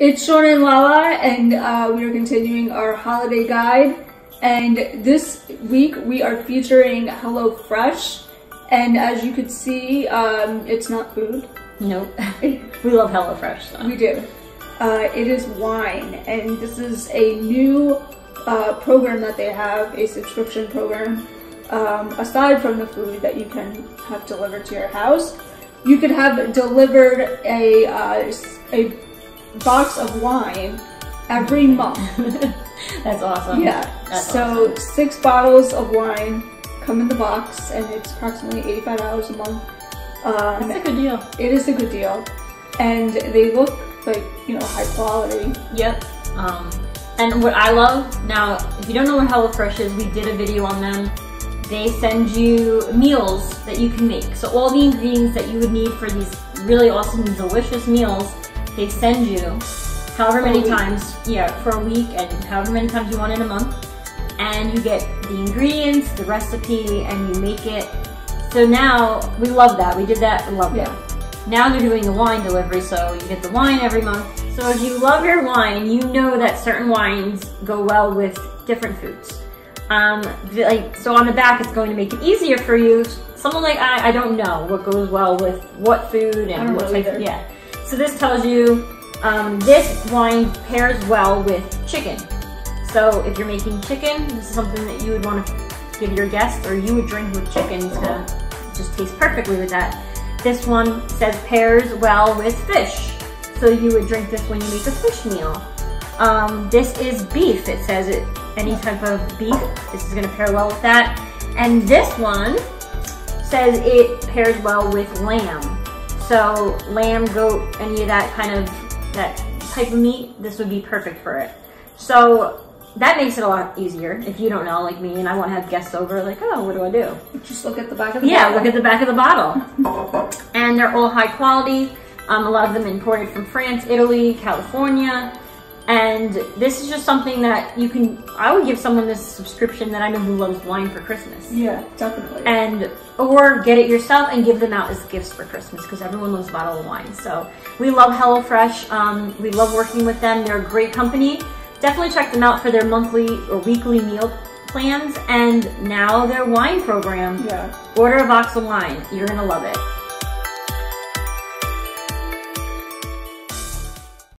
It's Sean and Lala, and we are continuing our holiday guide. And this week we are featuring HelloFresh. And as you could see, it's not food. Nope. We love HelloFresh, though. We do. It is wine, and this is a new program that they have, a subscription program. Aside from the food that you can have delivered to your house, you could have delivered a box of wine every month. That's awesome. Yeah. That's so awesome. 6 bottles of wine come in the box, and it's approximately $85 a month. That's a good deal. It is a good deal, and they look like, you know, high quality. Yep. And what I love now, if you don't know what HelloFresh is, we did a video on them. They send you meals that you can make. So all the ingredients that you would need for these really awesome and delicious meals, they send you however many times, yeah, for a week, and however many times you want in a month. And you get the ingredients, the recipe, and you make it. So now, we love that. We did that, we love it. Yeah. Now they're doing the wine delivery, so you get the wine every month. So if you love your wine, you know that certain wines go well with different foods. So on the back, it's going to make it easier for you. Someone like I don't know what goes well with what food and what type of, yeah. So this tells you this wine pairs well with chicken. So if you're making chicken, this is something that you would want to give your guests, or you would drink with chicken. It's gonna just taste perfectly with that. This one says pairs well with fish. So you would drink this when you make a fish meal. This is beef, it says it. Any type of beef, this is gonna pair well with that. And this one says it pairs well with lamb. So lamb, goat, any of that kind of, that type of meat, this would be perfect for it. So that makes it a lot easier if you don't know, like me, and I wanna have guests over, like, oh, what do I do? Just look at the back of the bottle. Yeah, look at the back of the bottle. And they're all high quality. A lot of them imported from France, Italy, California. And this is just something that you can, I would give someone this subscription that I know who loves wine for Christmas. Yeah, definitely. And, or get it yourself and give them out as gifts for Christmas, because everyone loves a bottle of wine. So we love HelloFresh. We love working with them. They're a great company. Definitely check them out for their monthly or weekly meal plans, and now their wine program. Yeah. Order a box of wine. You're gonna love it.